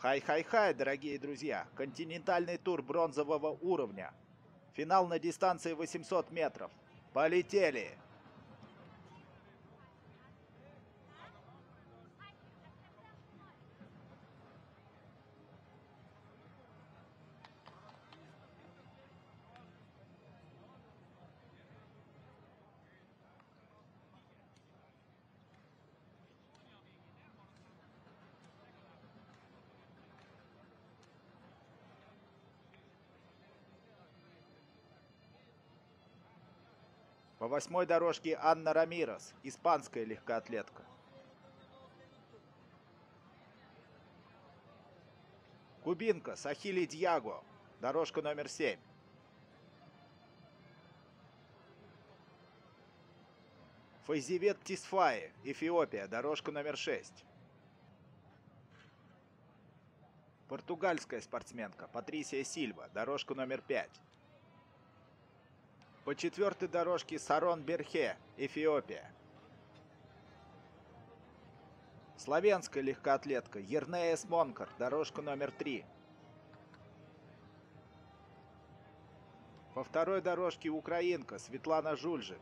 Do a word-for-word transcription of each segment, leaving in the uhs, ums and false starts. Хай-хай-хай, дорогие друзья! Континентальный тур бронзового уровня. Финал на дистанции восемьсот метров. Полетели! По восьмой дорожке Анна Рамирес, испанская легкоатлетка. Кубинка Сахили Диаго, дорожка номер семь. Фирезевид Тесфайе, Эфиопия, дорожка номер шесть. Португальская спортсменка Патриция Сильва, дорожка номер пять. По четвертой дорожке Сарон-Берхе, Эфиопия. Словенская легкоатлетка Ернея-Смонкар, дорожка номер три. По второй дорожке украинка Светлана Жульжик.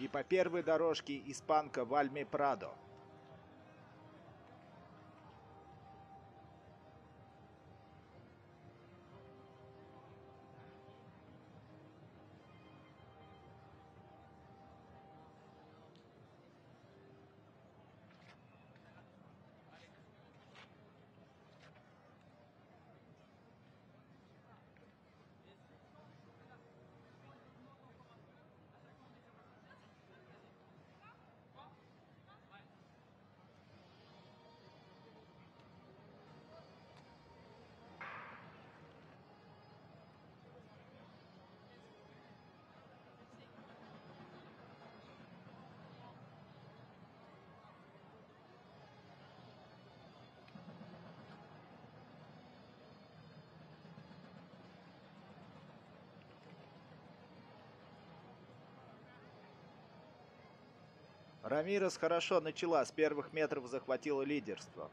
И по первой дорожке испанка Вальме Прадо. Рамирес хорошо начала, с первых метров захватила лидерство.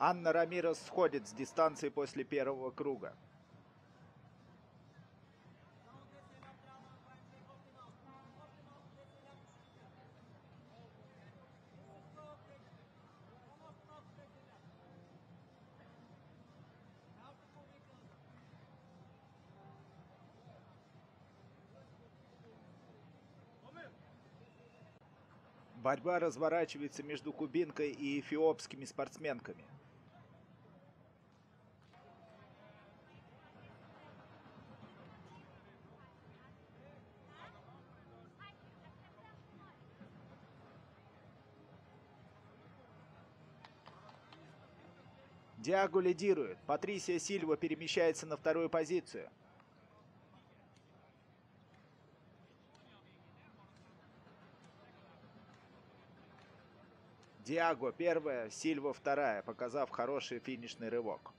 Анна Рамирес сходит с дистанции после первого круга. Борьба разворачивается между кубинкой и эфиопскими спортсменками. Диаго лидирует. Патрисия Сильва перемещается на вторую позицию. Диаго первая, Сильва вторая, показав хороший финишный рывок.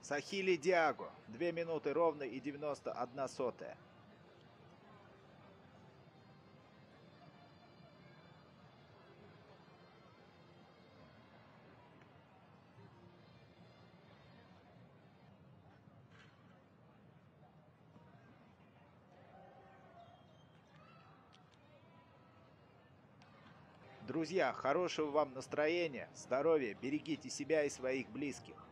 Сахили Диаго. две минуты ровно и девяносто одна сотая. Друзья, хорошего вам настроения, здоровья, берегите себя и своих близких.